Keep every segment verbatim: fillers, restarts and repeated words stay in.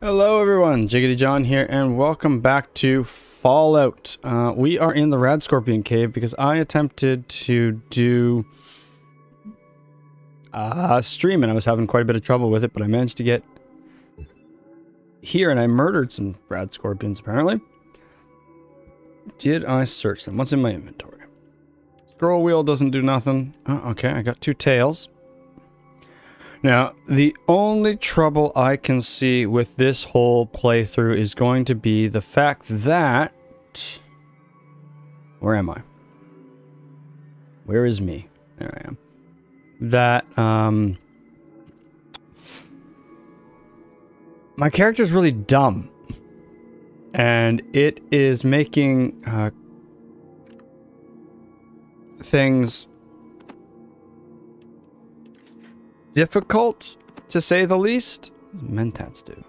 Hello everyone, Jiggity John here, and welcome back to Fallout. Uh, we are in the Rad Scorpion cave because I attempted to do a stream and I was having quite a bit of trouble with it, but I managed to get here and I murdered some Rad Scorpions apparently. Did I search them? What's in my inventory? Scroll wheel doesn't do nothing. Oh, okay, I got two tails. Now, the only trouble I can see with this whole playthrough is going to be the fact that... Where am I? Where is me? There I am. That, um... my character's really dumb. And it is making, uh... things... difficult, to say the least. What does Mentats do?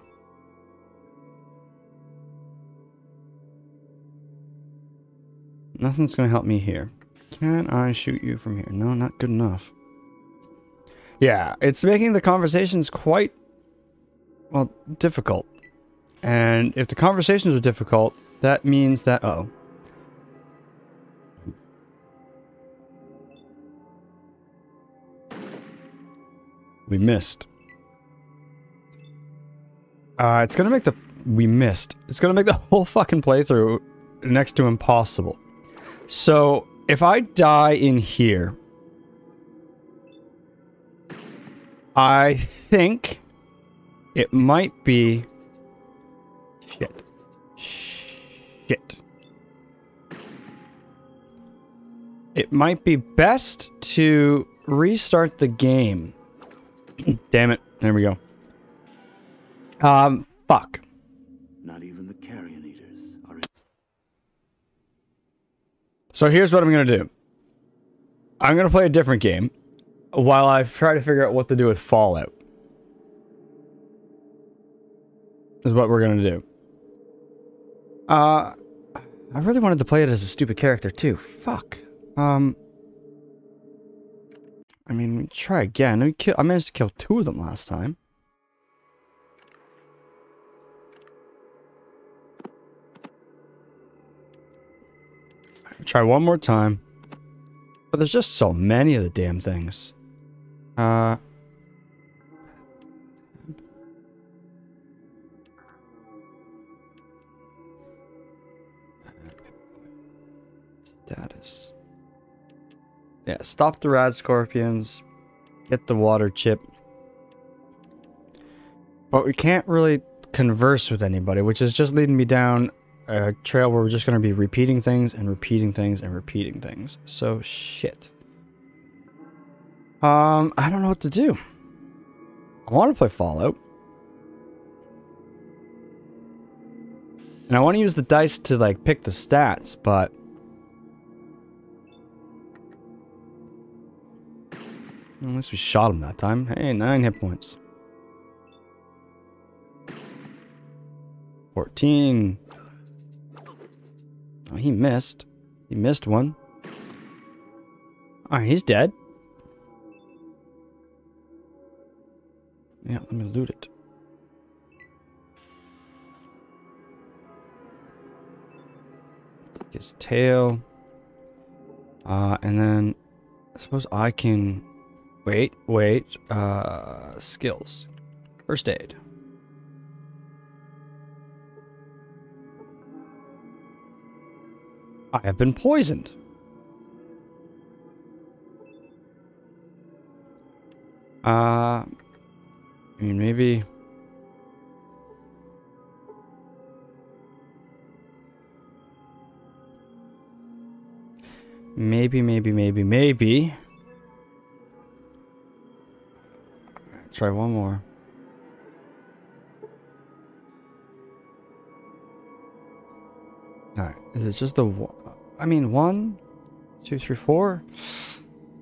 Nothing's gonna help me here. Can I shoot you from here? No, not good enough. Yeah, it's making the conversations quite, well, difficult. And if the conversations are difficult, that means that, uh-oh. We missed. Uh, it's gonna make the... We missed. It's gonna make the whole fucking playthrough next to impossible. So, if I die in here... I think... it might be... Shit. Shit. It might be best to restart the game. Damn it. There we go. Um, fuck. Not even the carrion eaters are in. So here's what I'm going to do. I'm going to play a different game while I try to figure out what to do with Fallout. Is what we're going to do. Uh, I really wanted to play it as a stupid character too. Fuck. Um... I mean, we try again. We kill, I managed to kill two of them last time. I'll try one more time. But there's just so many of the damn things. Uh... Status. Yeah, stop the Rad Scorpions, get the water chip. But we can't really converse with anybody, which is just leading me down a trail where we're just going to be repeating things and repeating things and repeating things. So, shit. Um, I don't know what to do. I want to play Fallout. And I want to use the dice to, like, pick the stats, but... unless we shot him that time. Hey, nine hit points. fourteen. Oh, he missed. He missed one. Alright, he's dead. Yeah, let me loot it. Take his tail. Uh, and then... I suppose I can... Wait, wait, uh, skills. First aid. I have been poisoned. Uh, I mean, maybe... Maybe, maybe, maybe, maybe... Try one more. Alright, is it just the one? I mean, one, two, three, four?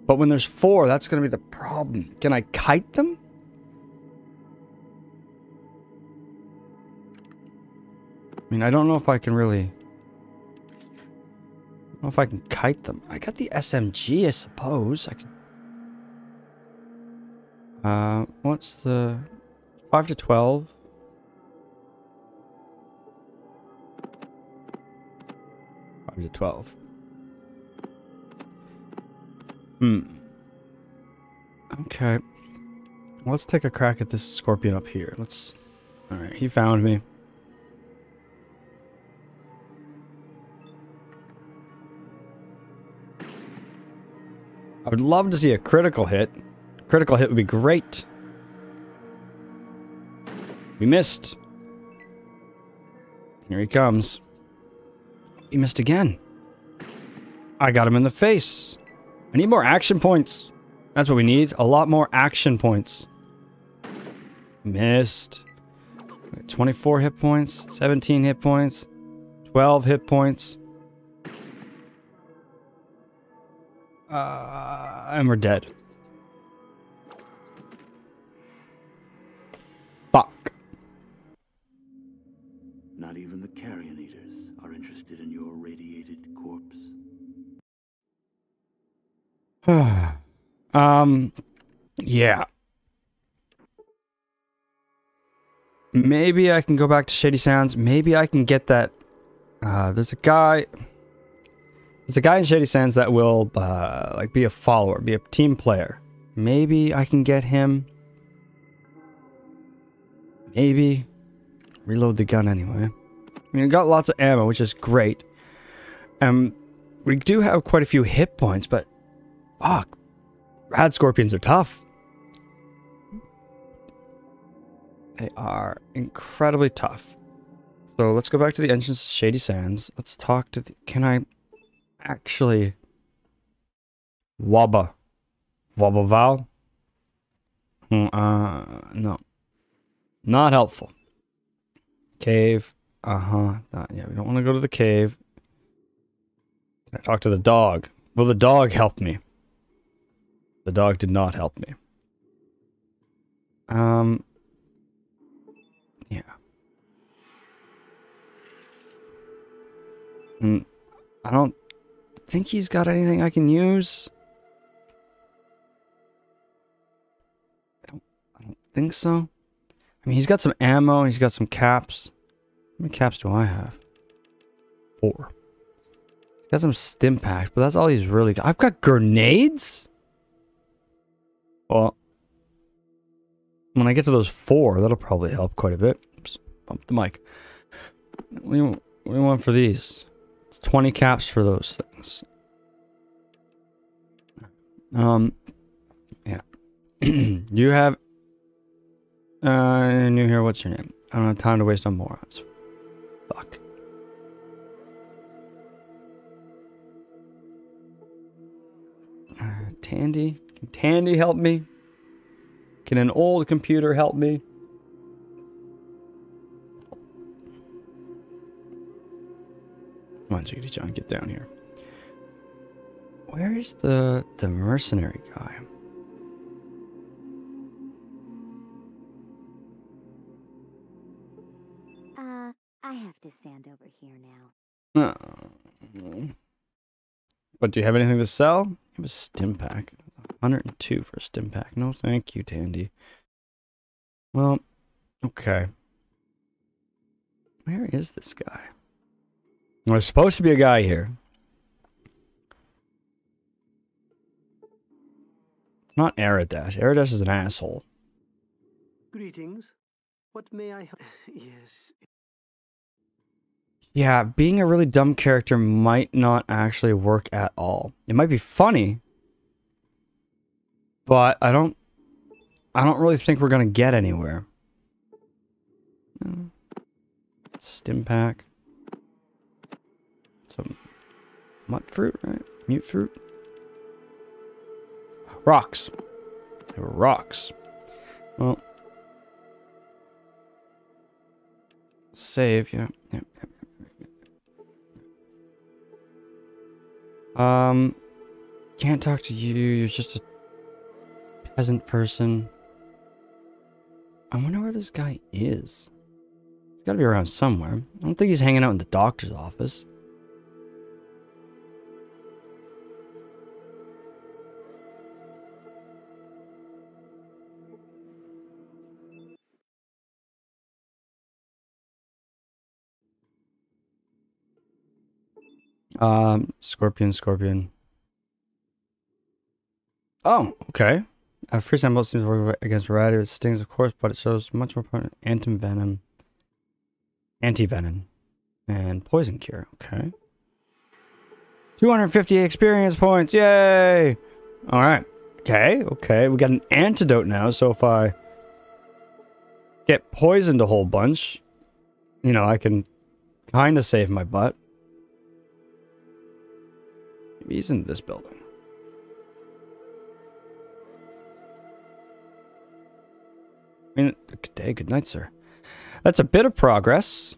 But when there's four, that's going to be the problem. Can I kite them? I mean, I don't know if I can really... I don't know if I can kite them. I got the S M G, I suppose. I could... Uh, what's the... five to twelve. Welcome to twelve. Hmm. Okay. Let's take a crack at this scorpion up here. Let's... Alright, he found me. I would love to see a critical hit. Critical hit would be great. We missed. Here he comes. He missed again. I got him in the face. I need more action points. That's what we need. A lot more action points. Missed. twenty-four hit points. seventeen hit points. twelve hit points. Uh, and we're dead. Fuck. Not even the carrion eaters are interested in your radiated corpse. um, yeah. Maybe I can go back to Shady Sands. Maybe I can get that. Uh, there's a guy. There's a guy in Shady Sands that will uh, like be a follower, be a team player. Maybe I can get him. Maybe. Reload the gun anyway. I mean, I got lots of ammo, which is great. Um, we do have quite a few hit points, but fuck, Rad Scorpions are tough. They are incredibly tough. So let's go back to the entrance to Shady Sands. Let's talk to the... Can I actually... Wobba. Wobba Val? Mm, uh, no. Not helpful. Cave. Uh-huh. Yeah, we don't want to go to the cave. Can I talk to the dog? Will the dog help me? The dog did not help me. Um. Yeah. Mm, I don't think he's got anything I can use. I don't, I don't think so. I mean, he's got some ammo, he's got some caps. How many caps do I have? Four. He's got some stim packs, but that's all he's really got. I've got grenades? Well, when I get to those four, that'll probably help quite a bit. Oops, bump the mic. What do you, what do you want for these? It's twenty caps for those things. Um, yeah. You have... Uh, new here, what's your name? I don't have time to waste on morons. Fuck. Uh, Tandy? Can Tandy help me? Can an old computer help me? Come on, Jiggity John, get down here. Where is the, the mercenary guy? I have to stand over here now. Oh. But do you have anything to sell? I have a stim pack. one hundred two for a stim pack. No, thank you, Tandy. Well, okay. Where is this guy? There's supposed to be a guy here. It's not Aradash. Aradash is an asshole. Greetings. What may I help? Yes. Yeah, being a really dumb character might not actually work at all. It might be funny, but I don't I don't really think we're gonna get anywhere. Stim pack. Some mut fruit, right? Mute fruit. Rocks. They were rocks. Well, save, yeah. yeah, yeah. Um, can't talk to you, you're just a peasant person. I wonder where this guy is. He's gotta be around somewhere. I don't think he's hanging out in the doctor's office. Um, Scorpion, Scorpion. Oh, okay. Uh, free sample seems to work against Rad. It stings, of course, but it shows much more potent anti-venom. Anti-venom. And poison cure. Okay. two hundred fifty experience points. Yay! Alright. Okay, okay. We got an antidote now, so if I get poisoned a whole bunch, you know, I can kind of save my butt. Maybe he's in this building. I mean, good day, good night, sir. That's a bit of progress.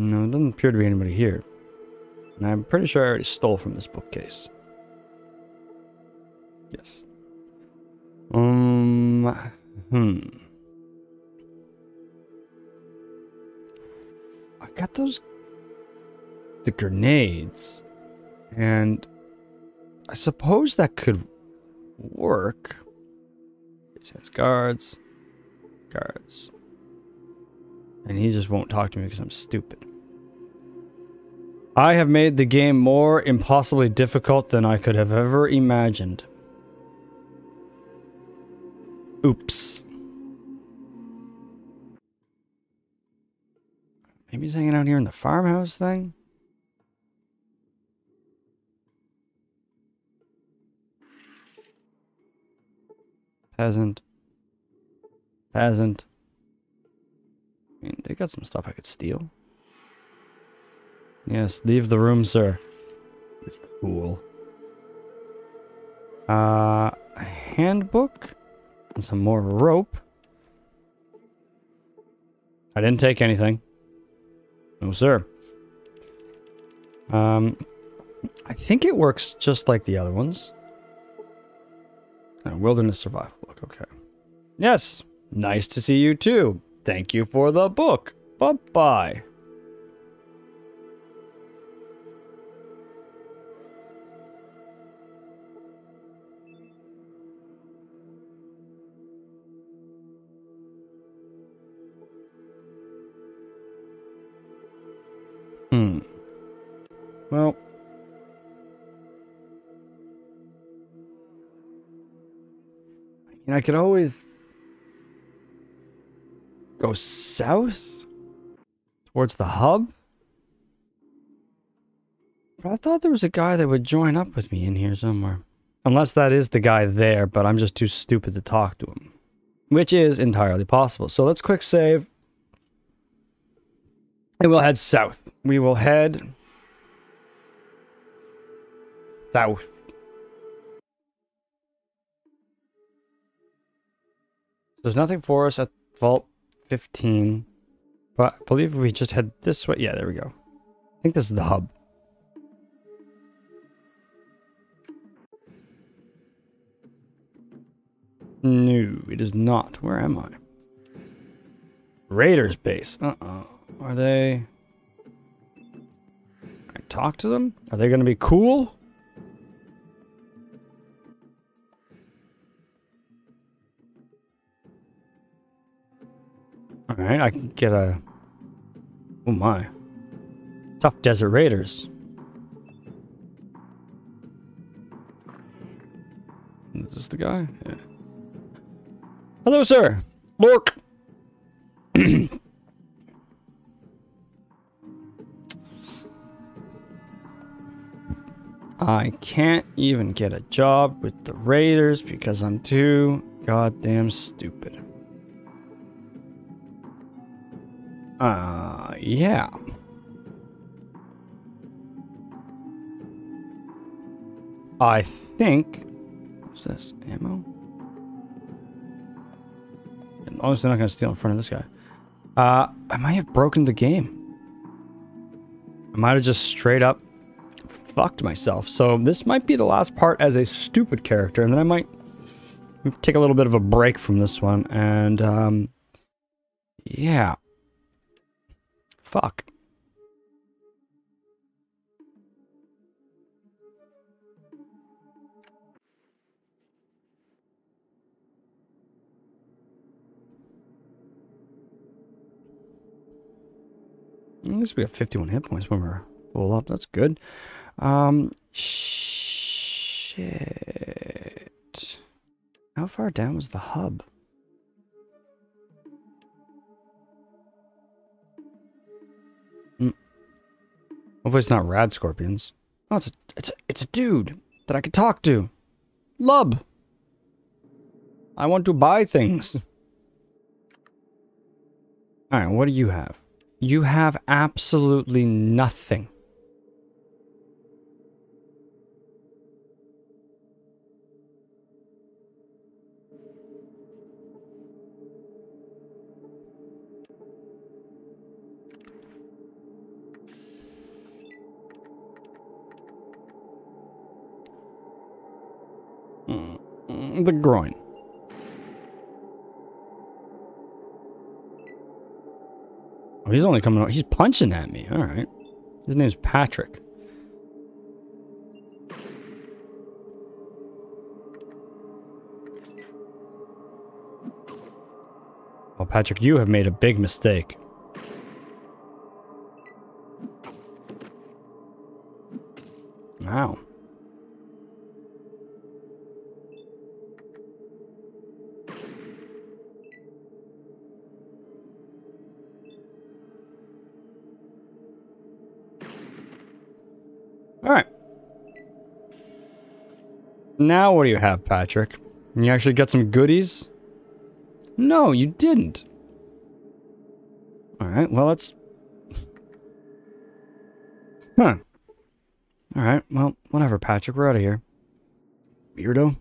No, it doesn't appear to be anybody here. And I'm pretty sure I already stole from this bookcase. Yes. Um, hmm. I got those... the grenades. And... I suppose that could work. Guards. Guards. And he just won't talk to me because I'm stupid. I have made the game more impossibly difficult than I could have ever imagined. Oops. Maybe he's hanging out here in the farmhouse thing? Peasant. Peasant. I mean, they got some stuff I could steal. Yes, leave the room, sir. Cool. Uh, a handbook and some more rope. I didn't take anything. No, sir. Um, I think it works just like the other ones. Oh, wilderness survival book. Okay. Yes. Nice to see you too. Thank you for the book. Bye-bye. Hmm. Well. I mean, I could always... go south? Towards the hub? But I thought there was a guy that would join up with me in here somewhere. Unless that is the guy there, but I'm just too stupid to talk to him. Which is entirely possible. So let's quick save. And we'll head south. We will head... south. There's nothing for us at Vault fifteen, but I believe we just head this way. Yeah, there we go. I think this is the hub. No, it is not. Where am I? Raiders base. Uh-oh. Are they... can I talk to them? Are they going to be cool? Alright, I can get a... oh my. Tough desert raiders. Is this the guy? Yeah. Hello, sir! Lork! I can't even get a job with the raiders because I'm too goddamn stupid. Uh, yeah. I think... what's this? Ammo? I'm obviously not going to steal in front of this guy. Uh, I might have broken the game. I might have just straight up fucked myself. So this might be the last part as a stupid character. And then I might take a little bit of a break from this one. And, um... yeah. Fuck. I guess we have fifty-one hit points when we're full up. That's good. Um, shit. How far down was the hub? Mm. Hopefully it's not Rad Scorpions. Oh, it's a, it's a, it's a dude that I could talk to. Lub. I want to buy things. All right, what do you have? You have absolutely nothing. Mm, the groin. Oh, he's only coming up. He's punching at me. All right. His name's Patrick. Well, Patrick, you have made a big mistake. Wow. Now what do you have, Patrick? You actually got some goodies? No, you didn't. Alright, well, let's... Huh. Alright, well, whatever, Patrick. We're out of here. Weirdo.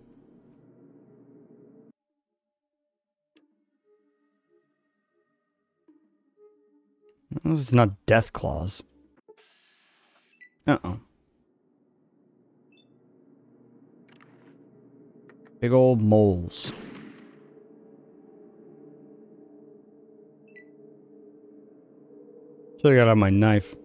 This is not death claws. Uh-oh. Big old moles. Should have got out my knife.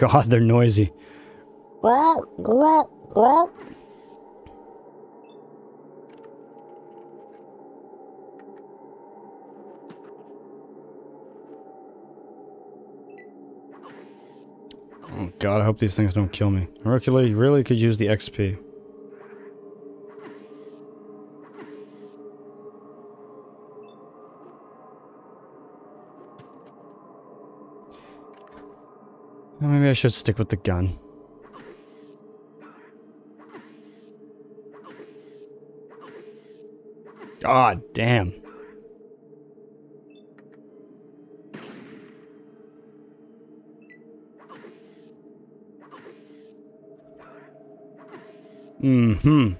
God, they're noisy. God, I hope these things don't kill me. Hercules really could use the X P. Well, maybe I should stick with the gun. God damn. Mm-hmm.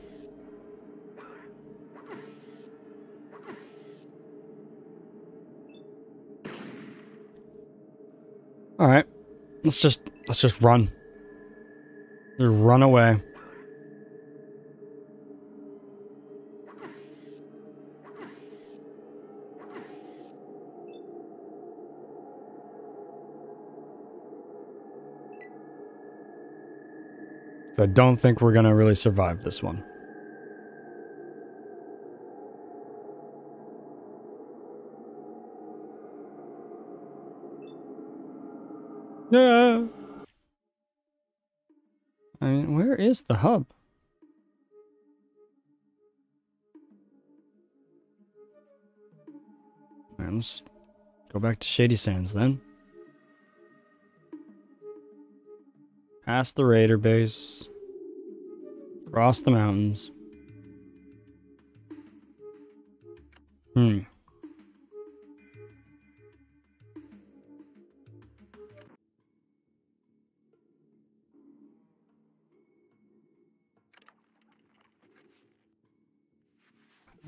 All right, let's just let's just run. Just run away. I don't think we're gonna really survive this one. Yeah. I mean, where is the hub? All right, let's go back to Shady Sands then. Past the raider base, across the mountains. Hmm.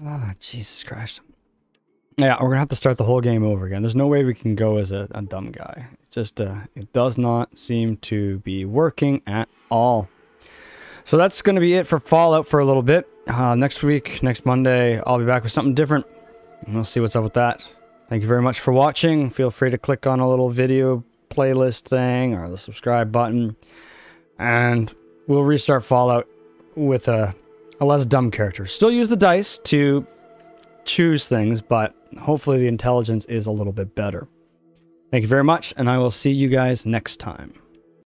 Ah, Jesus Christ. Yeah, we're gonna have to start the whole game over again. There's no way we can go as a, a dumb guy. It's just, uh, it does not seem to be working at all. So that's gonna be it for Fallout for a little bit. Uh, next week, next Monday, I'll be back with something different. And we'll see what's up with that. Thank you very much for watching. Feel free to click on a little video playlist thing or the subscribe button, and we'll restart Fallout with a, a less dumb character. Still use the dice to choose things, but hopefully the intelligence is a little bit better. Thank you very much, and I will see you guys next time.